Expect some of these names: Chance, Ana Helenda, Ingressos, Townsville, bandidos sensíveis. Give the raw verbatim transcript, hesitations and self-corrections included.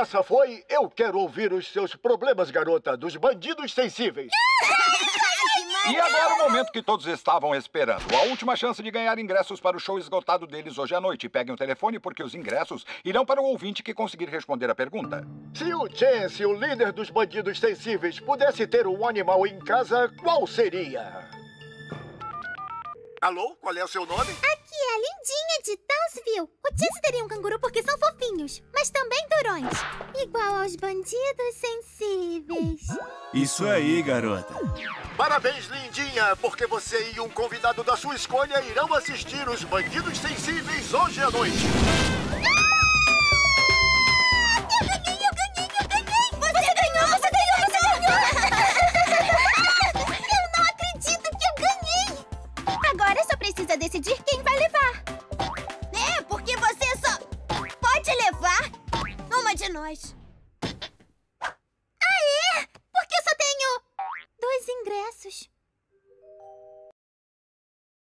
essa foi Eu Quero Ouvir os Seus Problemas, Garota, dos Bandidos Sensíveis. E agora o momento que todos estavam esperando. A última chance de ganhar ingressos para o show esgotado deles hoje à noite. Peguem o telefone porque os ingressos irão para o ouvinte que conseguir responder a pergunta. Se o Chance, o líder dos Bandidos Sensíveis, pudesse ter um animal em casa, qual seria? Alô? Qual é o seu nome? Aqui é a Lindinha de Townsville. O Chance teria um canguru porque são fofinhos, mas também durões. Igual aos bandidos sensíveis. Isso aí, garota. Parabéns, Lindinha, porque você e um convidado da sua escolha irão assistir os Bandidos Sensíveis hoje à noite. Ah! Eu ganhei, eu ganhei, eu ganhei! Você, você ganhou, ganhou, você ganhou, você ganhou! ganhou. Eu não acredito que eu ganhei! Agora só precisa decidir quem vai levar. É, porque você só pode levar uma de nós. Ah, é? Porque eu só tenho... Ingressos.